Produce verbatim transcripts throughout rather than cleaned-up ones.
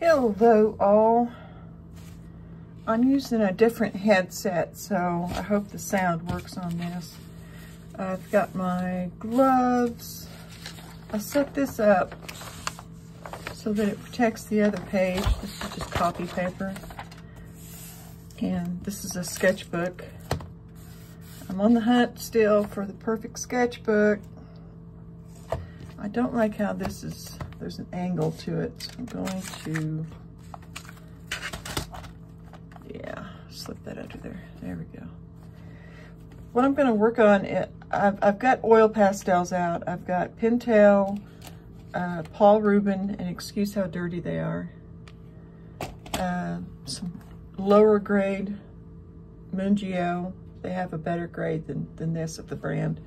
Hello all. I'm using a different headset, so I hope the sound works on this. I've got my gloves. I set this up so that it protects the other page. This is just copy paper. And this is a sketchbook. I'm on the hunt still for the perfect sketchbook. I don't like how this is, there's an angle to it. So I'm going to, yeah, slip that under there. There we go. What I'm going to work on, it, I've, I've got oil pastels out. I've got Pentel, uh, Paul Rubens, and excuse how dirty they are. Uh, some lower grade Mungio. They have a better grade than, than this of the brand.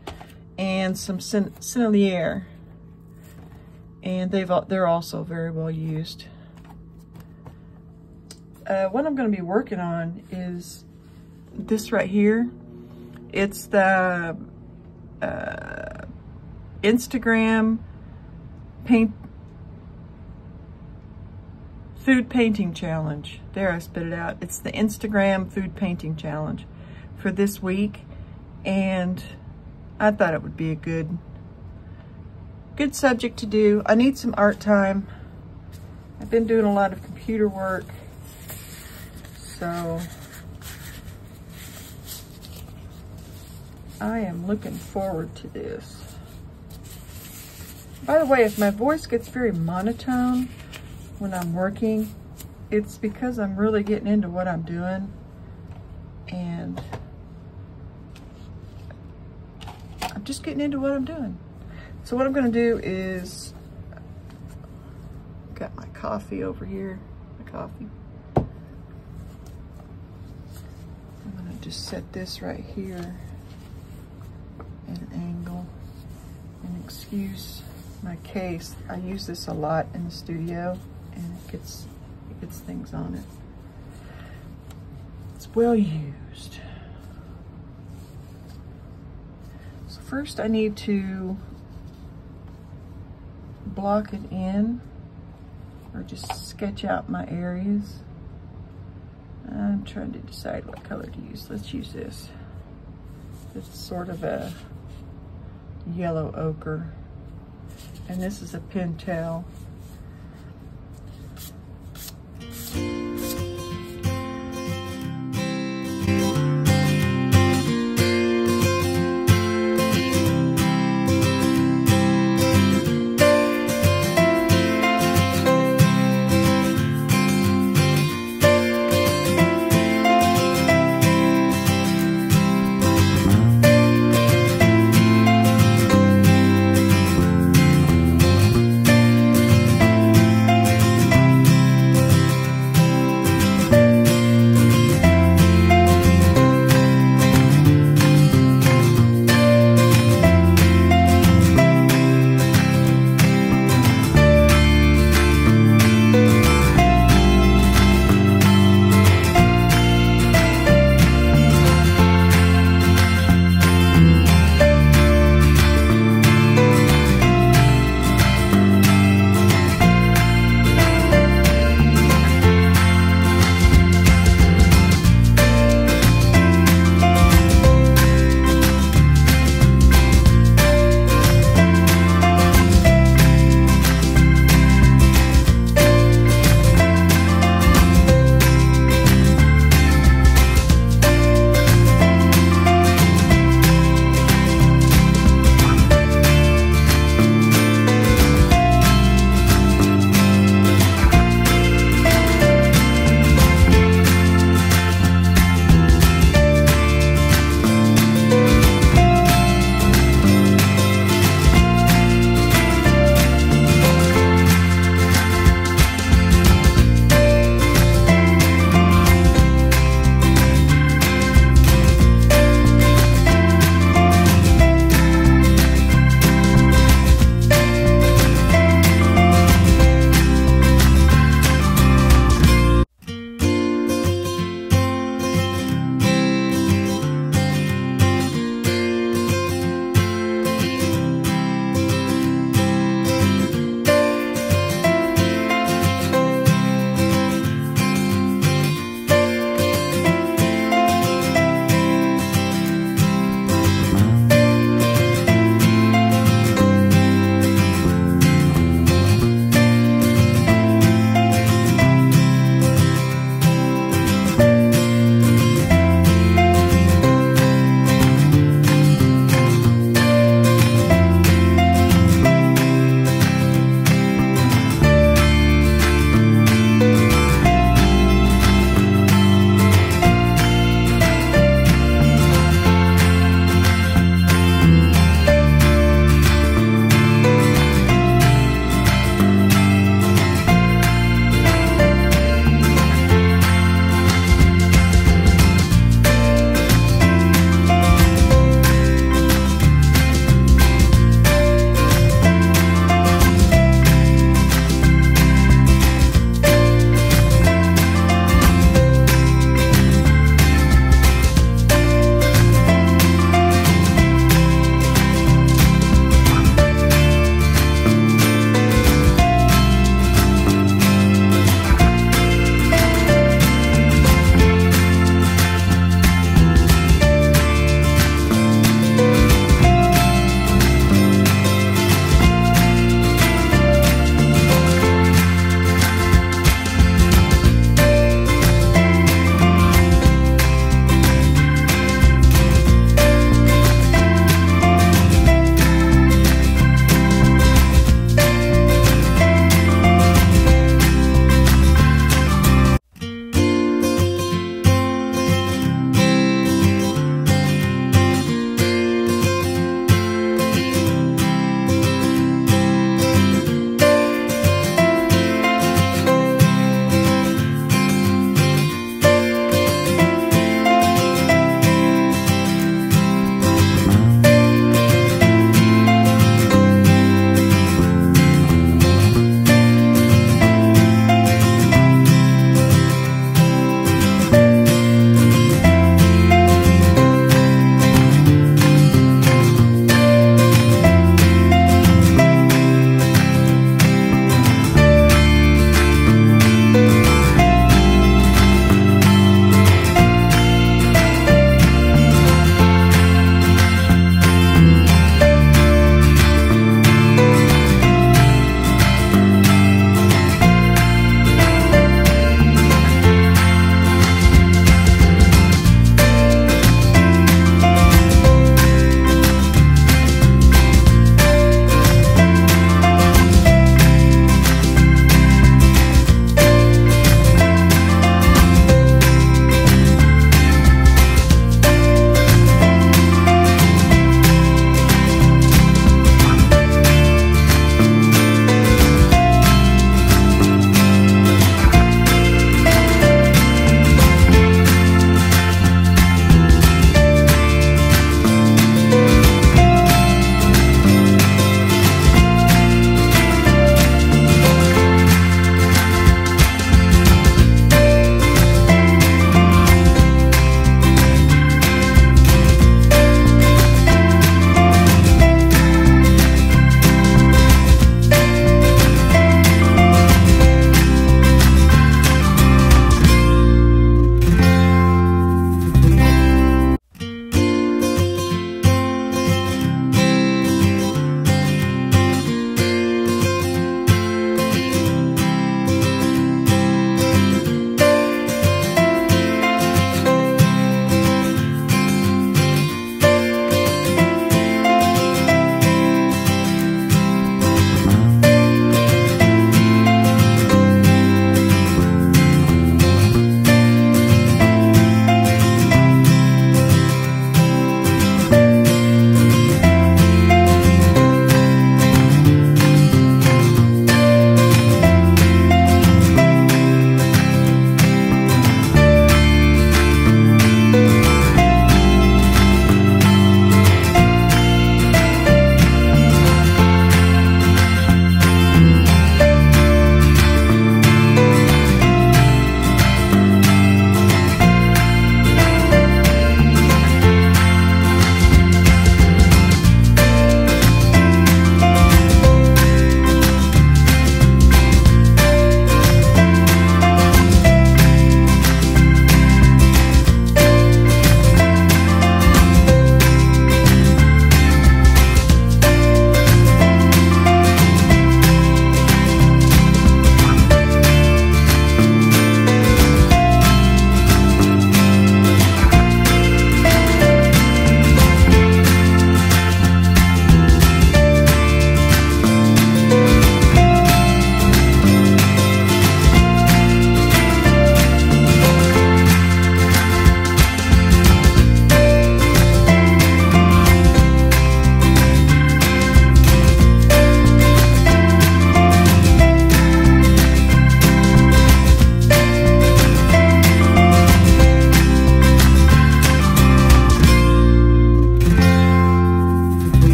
And some Sen Senelier. And they've, they're also very well used. Uh, what I'm going to be working on is this right here. It's the uh, Instagram paint food painting challenge. There, I spit it out. It's the Instagram food painting challenge for this week, and I thought it would be a good good subject to do. I need some art time. I've been doing a lot of computer work, so I am looking forward to this. By the way, if my voice gets very monotone when I'm working, it's because I'm really getting into what I'm doing, and I'm just getting into what I'm doing. So what I'm gonna do is, got my coffee over here, my coffee. I'm gonna just set this right here at an angle. And excuse my case. I use this a lot in the studio, and it gets, it gets things on it. It's well used. So first I need to block it in, or just sketch out my areas. I'm trying to decide what color to use. Let's use this. It's sort of a yellow ochre, and this is a Pentel.